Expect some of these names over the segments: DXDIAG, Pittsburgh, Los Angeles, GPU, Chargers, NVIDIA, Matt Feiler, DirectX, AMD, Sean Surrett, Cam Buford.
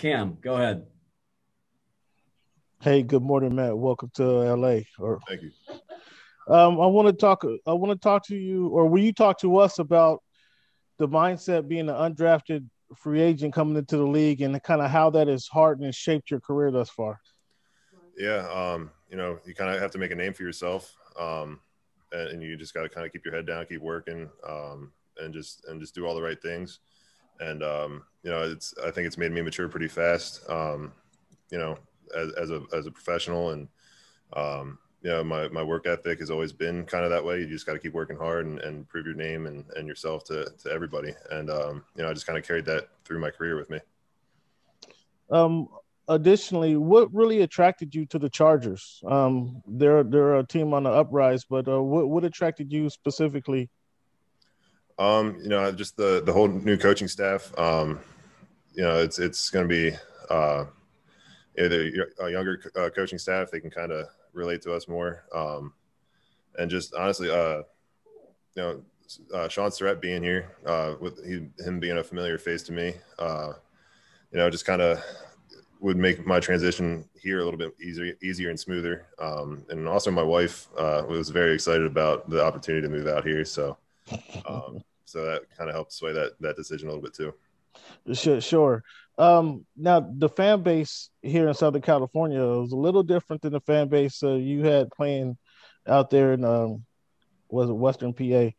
Cam, go ahead. Hey, good morning, Matt. Welcome to LA. Thank you. I want to talk to you, or will you talk to us about the mindset being an undrafted free agent coming into the league and kind of how that has hardened and shaped your career thus far? Yeah. You know, you kind of have to make a name for yourself. And you just got to kind of keep your head down, keep working, and just do all the right things. And, you know, I think it's made me mature pretty fast, you know, as a professional. And, you know, my work ethic has always been kind of that way. You just got to keep working hard and prove your name and yourself to everybody. And, you know, I just kind of carried that through my career with me. Additionally, what really attracted you to the Chargers? They're a team on the uprise, but what attracted you specifically? You know, just the whole new coaching staff. You know, it's going to be a younger coaching staff. They can kind of relate to us more, and just honestly, you know, Sean Surrett being here, with him being a familiar face to me, you know, just kind of would make my transition here a little bit easier and smoother. And also my wife was very excited about the opportunity to move out here. So so that kind of helped sway that decision a little bit too. Sure. Now, the fan base here in Southern California was a little different than the fan base you had playing out there in, was it Western PA?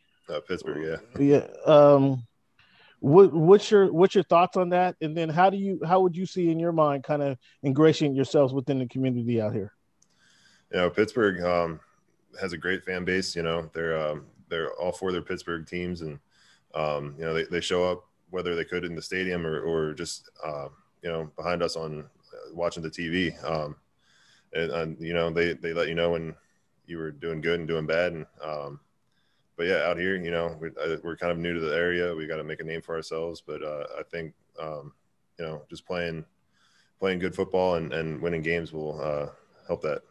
Pittsburgh, yeah. Yeah. What's your thoughts on that? And then how would you see in your mind kind of ingratiating yourselves within the community out here? You know, Pittsburgh has a great fan base. You know, they're all for their Pittsburgh teams, and you know, they show up whether they could in the stadium or just you know, behind us on watching the TV. And you know, they let you know when you were doing good and doing bad, and but yeah, out here, you know, we're kind of new to the area. We got to make a name for ourselves. But I think, you know, just playing good football and winning games will help that.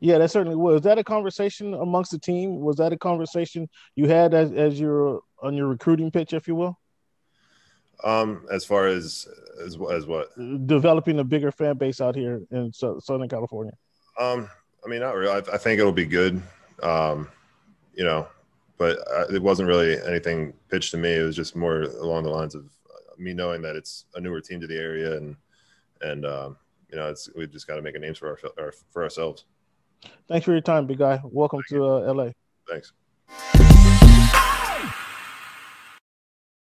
Yeah, that certainly was. Was that a conversation amongst the team? Was that a conversation you had as you're on your recruiting pitch, if you will? As far as what? Developing a bigger fan base out here in Southern California. I mean, not really. I think it'll be good. You know. But it wasn't really anything pitched to me. It was just more along the lines of me knowing that it's a newer team to the area, and you know, we've just got to make a name for ourselves. Thanks for your time, big guy. Welcome to LA. Thanks.